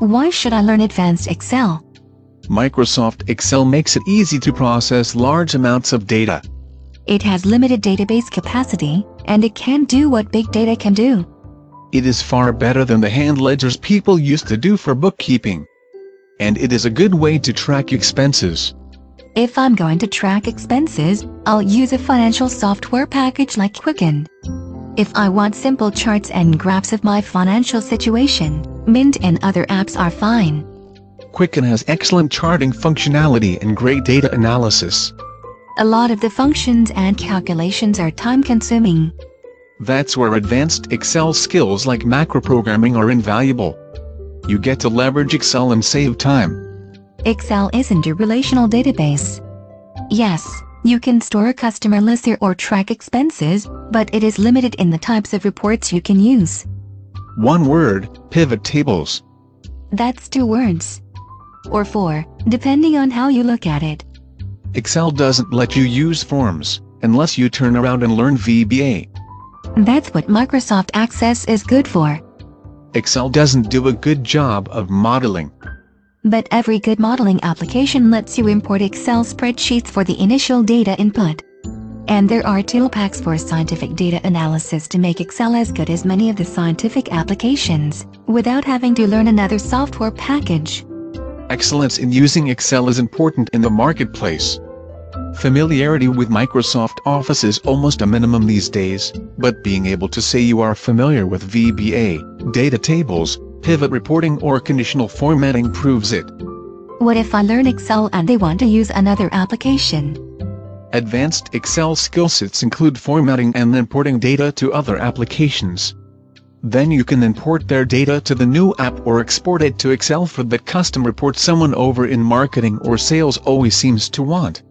Why should I learn advanced Excel? Microsoft Excel makes it easy to process large amounts of data. It has limited database capacity, and it can do what big data can do. It is far better than the hand ledgers people used to do for bookkeeping. And it is a good way to track expenses. If I'm going to track expenses, I'll use a financial software package like Quicken. If I want simple charts and graphs of my financial situation, Mint and other apps are fine. Quicken has excellent charting functionality and great data analysis. A lot of the functions and calculations are time-consuming. That's where advanced Excel skills like macro programming are invaluable. You get to leverage Excel and save time. Excel isn't a relational database. Yes, you can store a customer list here or track expenses, but it is limited in the types of reports you can use. One word, pivot tables. That's 2 words. Or 4, depending on how you look at it. Excel doesn't let you use forms, unless you turn around and learn VBA. That's what Microsoft Access is good for. Excel doesn't do a good job of modeling. But every good modeling application lets you import Excel spreadsheets for the initial data input. And there are tool packs for scientific data analysis to make Excel as good as many of the scientific applications, without having to learn another software package. Excellence in using Excel is important in the marketplace. Familiarity with Microsoft Office is almost a minimum these days, but being able to say you are familiar with VBA, data tables, pivot reporting or conditional formatting proves it. What if I learn Excel and they want to use another application? Advanced Excel skill sets include formatting and importing data to other applications. Then you can import their data to the new app or export it to Excel for the custom report someone over in marketing or sales always seems to want.